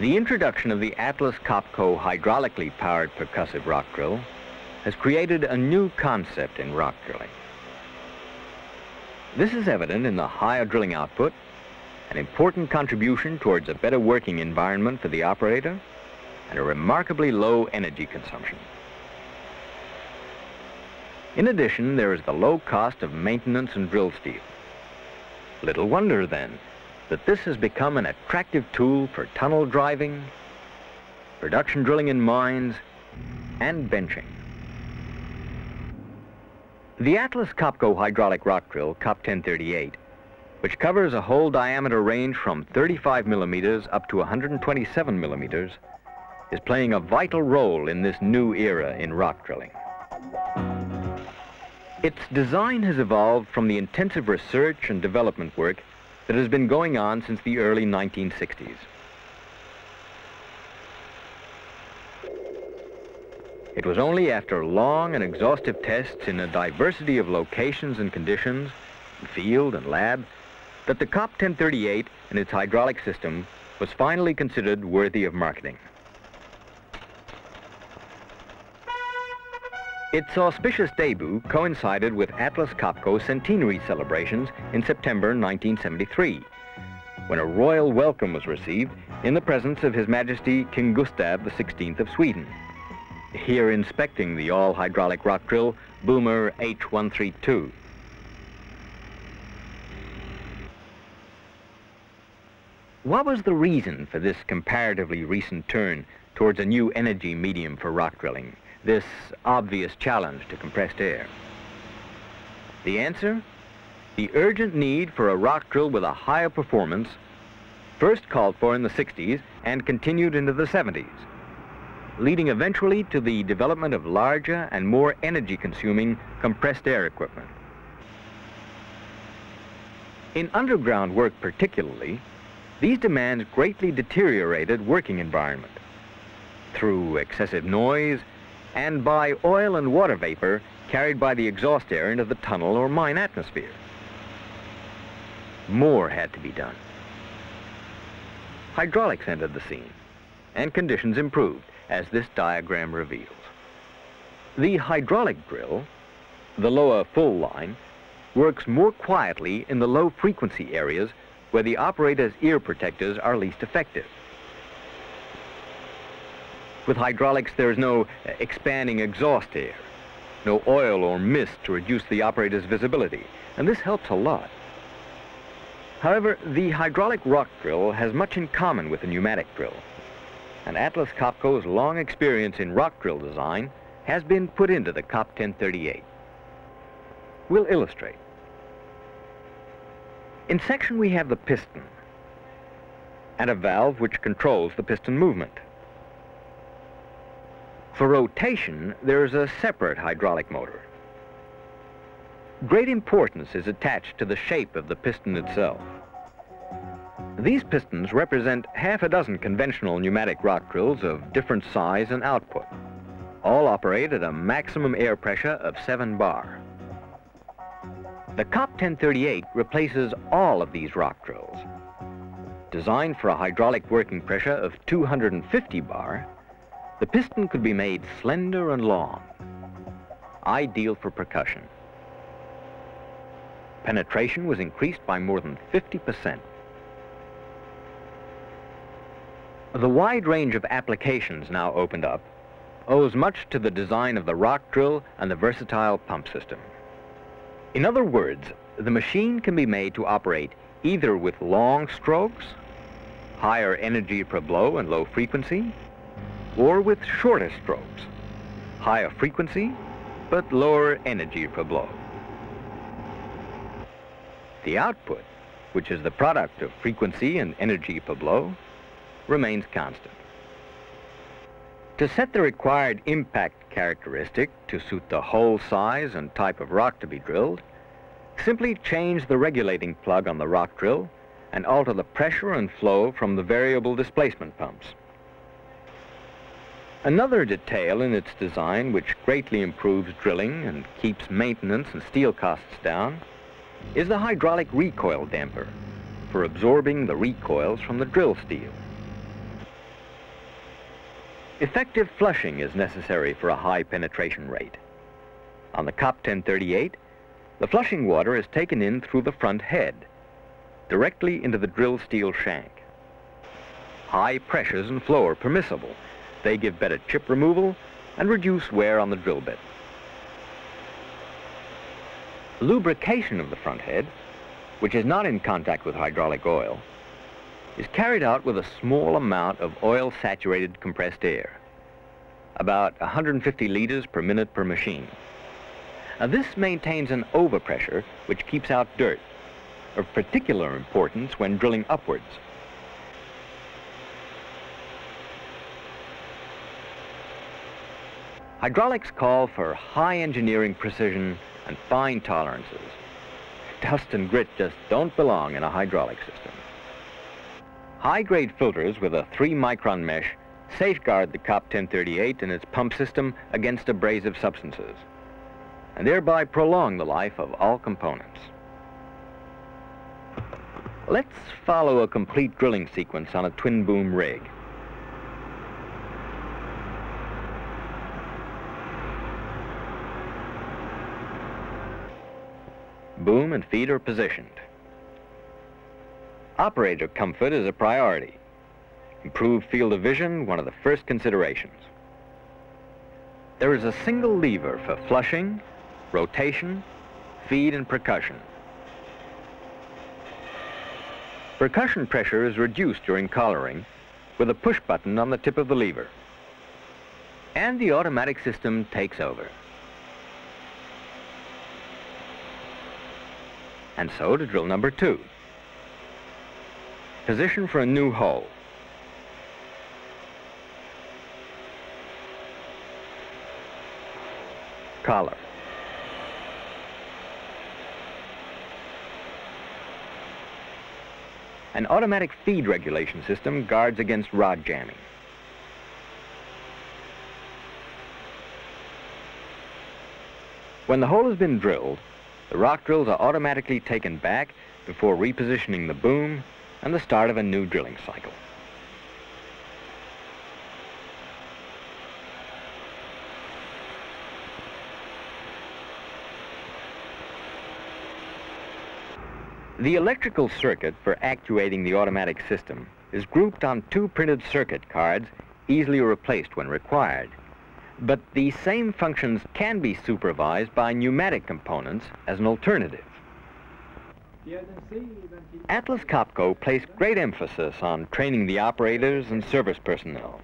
The introduction of the Atlas Copco hydraulically powered percussive rock drill has created a new concept in rock drilling. This is evident in the higher drilling output, an important contribution towards a better working environment for the operator, and a remarkably low energy consumption. In addition, there is the low cost of maintenance and drill steel. Little wonder, then, that this has become an attractive tool for tunnel driving, production drilling in mines, and benching. The Atlas Copco hydraulic rock drill, COP1038, which covers a whole diameter range from 35 millimeters up to 127 millimeters, is playing a vital role in this new era in rock drilling. Its design has evolved from the intensive research and development work that has been going on since the early 1960s. It was only after long and exhaustive tests in a diversity of locations and conditions, field and lab, that the COP1038 and its hydraulic system was finally considered worthy of marketing. Its auspicious debut coincided with Atlas Copco's centenary celebrations in September 1973, when a royal welcome was received in the presence of His Majesty King Gustav XVI of Sweden, here inspecting the all-hydraulic rock drill Boomer H-132. What was the reason for this comparatively recent turn towards a new energy medium for rock drilling? This obvious challenge to compressed air? The answer? The urgent need for a rock drill with a higher performance, first called for in the 60s and continued into the 70s, leading eventually to the development of larger and more energy-consuming compressed air equipment. In underground work particularly, these demands greatly deteriorated working environment through excessive noise, and by oil and water vapor carried by the exhaust air into the tunnel or mine atmosphere. More had to be done. Hydraulics entered the scene, and conditions improved, as this diagram reveals. The hydraulic drill, the lower full line, works more quietly in the low frequency areas where the operator's ear protectors are least effective. With hydraulics, there is no expanding exhaust air, no oil or mist to reduce the operator's visibility, and this helps a lot. However, the hydraulic rock drill has much in common with the pneumatic drill, and Atlas Copco's long experience in rock drill design has been put into the COP1038. We'll illustrate. In section, we have the piston and a valve which controls the piston movement. For rotation, there is a separate hydraulic motor. Great importance is attached to the shape of the piston itself. These pistons represent half a dozen conventional pneumatic rock drills of different size and output. All operate at a maximum air pressure of 7 bar. The COP1038 replaces all of these rock drills. Designed for a hydraulic working pressure of 250 bar, the piston could be made slender and long, ideal for percussion. Penetration was increased by more than 50%. The wide range of applications now opened up owes much to the design of the rock drill and the versatile pump system. In other words, the machine can be made to operate either with long strokes, higher energy per blow and low frequency, or with shorter strokes, higher frequency, but lower energy per blow. The output, which is the product of frequency and energy per blow, remains constant. To set the required impact characteristic to suit the hole size and type of rock to be drilled, simply change the regulating plug on the rock drill and alter the pressure and flow from the variable displacement pumps. Another detail in its design which greatly improves drilling and keeps maintenance and steel costs down is the hydraulic recoil damper for absorbing the recoils from the drill steel. Effective flushing is necessary for a high penetration rate. On the COP1038, the flushing water is taken in through the front head, directly into the drill steel shank. High pressures and flow are permissible. They give better chip removal and reduce wear on the drill bit. Lubrication of the front head, which is not in contact with hydraulic oil, is carried out with a small amount of oil-saturated compressed air, about 150 liters per minute per machine. Now, this maintains an overpressure which keeps out dirt, of particular importance when drilling upwards. Hydraulics call for high engineering precision and fine tolerances. Dust and grit just don't belong in a hydraulic system. High-grade filters with a 3-micron mesh safeguard the COP1038 and its pump system against abrasive substances, and thereby prolong the life of all components. Let's follow a complete drilling sequence on a twin-boom rig. Boom and feed are positioned. Operator comfort is a priority. Improved field of vision, one of the first considerations. There is a single lever for flushing, rotation, feed, and percussion. Percussion pressure is reduced during collaring with a push button on the tip of the lever. And the automatic system takes over. And so to drill number 2. Position for a new hole. Collar. An automatic feed regulation system guards against rod jamming. When the hole has been drilled, the rock drills are automatically taken back before repositioning the boom and the start of a new drilling cycle. The electrical circuit for actuating the automatic system is grouped on 2 printed circuit cards, easily replaced when required. But the same functions can be supervised by pneumatic components as an alternative. Atlas Copco placed great emphasis on training the operators and service personnel.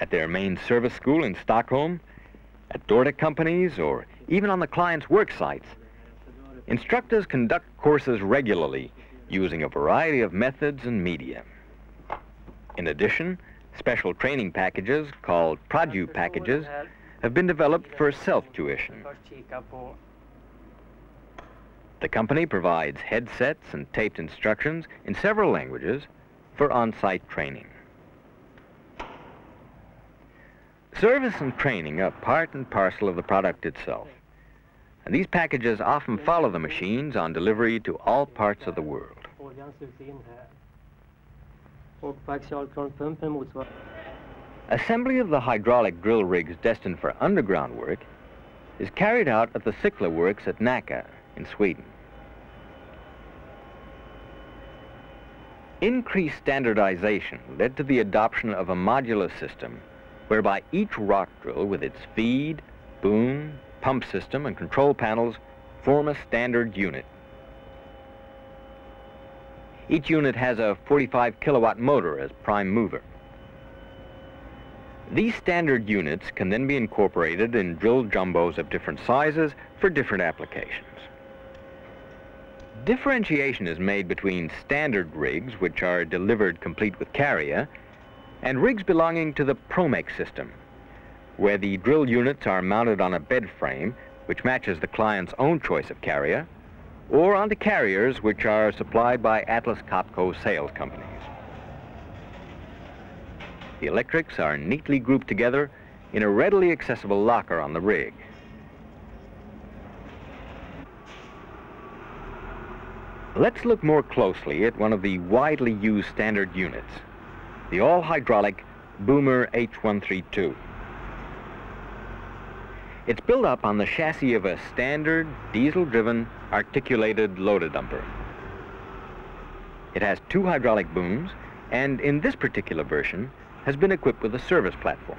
At their main service school in Stockholm, at door to companies, or even on the client's work sites, instructors conduct courses regularly using a variety of methods and media. In addition, special training packages called PRADU packages have been developed for self-tuition. The company provides headsets and taped instructions in several languages for on-site training. Service and training are part and parcel of the product itself, and these packages often follow the machines on delivery to all parts of the world. Assembly of the hydraulic drill rigs destined for underground work is carried out at the Sickla works at Nacka in Sweden. Increased standardization led to the adoption of a modular system whereby each rock drill with its feed, boom, pump system and control panels form a standard unit. Each unit has a 45 kilowatt motor as prime mover. These standard units can then be incorporated in drill jumbos of different sizes for different applications. Differentiation is made between standard rigs, which are delivered complete with carrier, and rigs belonging to the ProMake system, where the drill units are mounted on a bed frame, which matches the client's own choice of carrier, or onto carriers which are supplied by Atlas Copco sales companies. The electrics are neatly grouped together in a readily accessible locker on the rig. Let's look more closely at one of the widely used standard units, the all-hydraulic Boomer H-132. It's built up on the chassis of a standard diesel-driven articulated loader dumper. It has two hydraulic booms and in this particular version has been equipped with a service platform.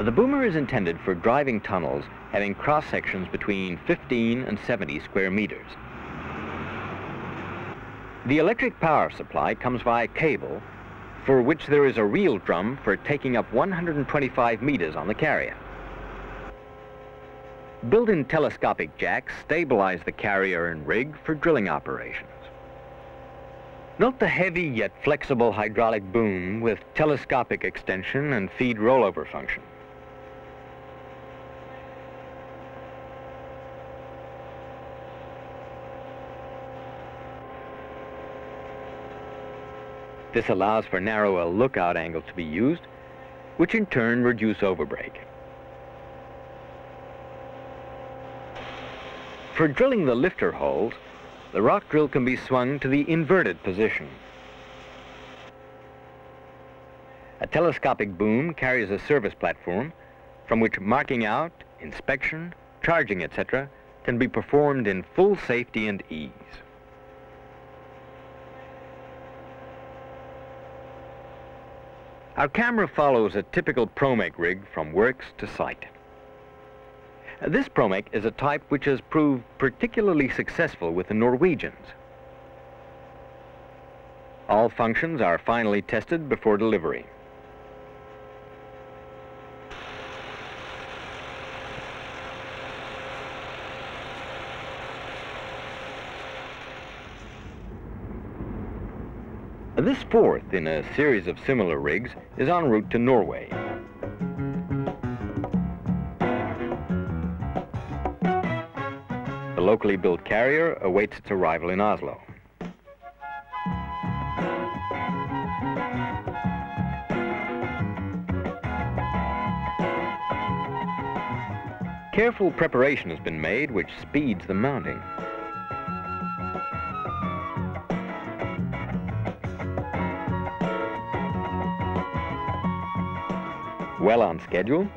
The Boomer is intended for driving tunnels having cross-sections between 15 and 70 square meters. The electric power supply comes via cable, for which there is a reel drum for taking up 125 meters on the carrier. Built-in telescopic jacks stabilize the carrier and rig for drilling operations. Note the heavy yet flexible hydraulic boom with telescopic extension and feed rollover function. This allows for narrower lookout angles to be used, which in turn reduce overbrake. For drilling the lifter holes, the rock drill can be swung to the inverted position. A telescopic boom carries a service platform from which marking out, inspection, charging, etc. can be performed in full safety and ease. Our camera follows a typical ProMake rig from works to site. This ProMake is a type which has proved particularly successful with the Norwegians. All functions are finally tested before delivery. This fourth in a series of similar rigs is en route to Norway. The locally built carrier awaits its arrival in Oslo. Careful preparation has been made, which speeds the mounting. Well on schedule,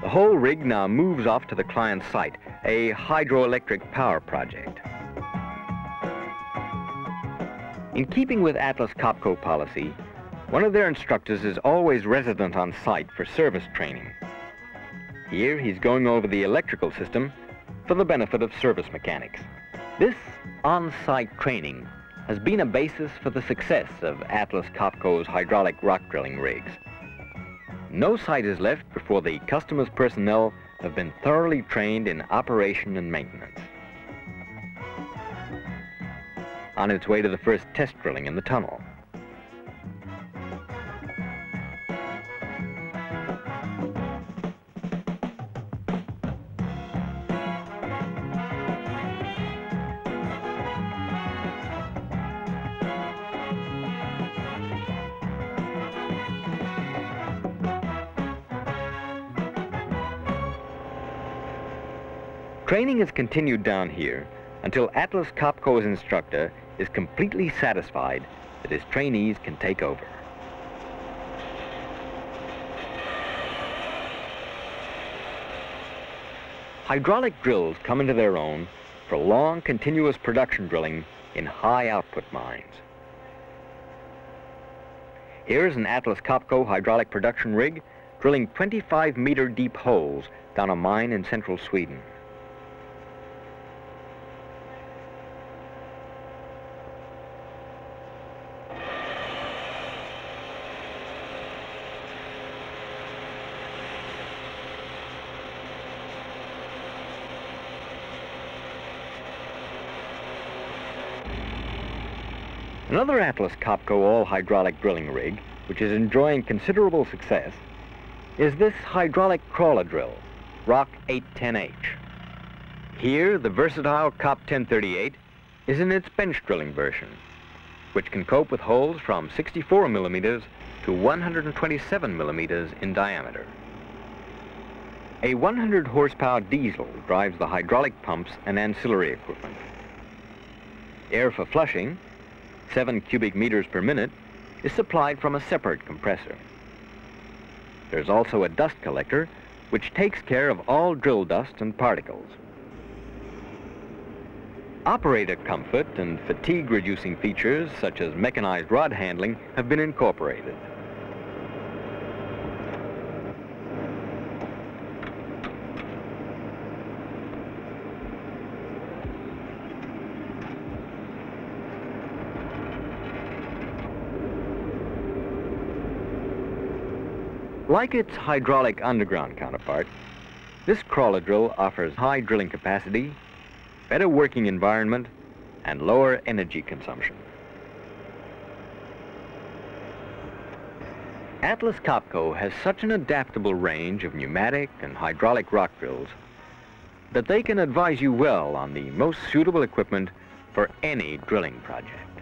the whole rig now moves off to the client site, a hydroelectric power project. In keeping with Atlas Copco policy, one of their instructors is always resident on site for service training. Here he's going over the electrical system for the benefit of service mechanics. This on-site training has been a basis for the success of Atlas Copco's hydraulic rock drilling rigs. No site is left before the customer's personnel have been thoroughly trained in operation and maintenance. On its way to the first test drilling in the tunnel. Training is continued down here until Atlas Copco's instructor is completely satisfied that his trainees can take over. Hydraulic drills come into their own for long, continuous production drilling in high-output mines. Here is an Atlas Copco hydraulic production rig drilling 25-meter deep holes down a mine in central Sweden. Another Atlas Copco all-hydraulic drilling rig, which is enjoying considerable success, is this hydraulic crawler drill, ROC 810H. Here, the versatile COP1038 is in its bench drilling version, which can cope with holes from 64 millimeters to 127 millimeters in diameter. A 100-horsepower diesel drives the hydraulic pumps and ancillary equipment. Air for flushing, 7 cubic meters per minute, is supplied from a separate compressor. There's also a dust collector, which takes care of all drill dust and particles. Operator comfort and fatigue-reducing features, such as mechanized rod handling, have been incorporated. Like its hydraulic underground counterpart, this crawler drill offers high drilling capacity, better working environment, and lower energy consumption. Atlas Copco has such an adaptable range of pneumatic and hydraulic rock drills that they can advise you well on the most suitable equipment for any drilling project.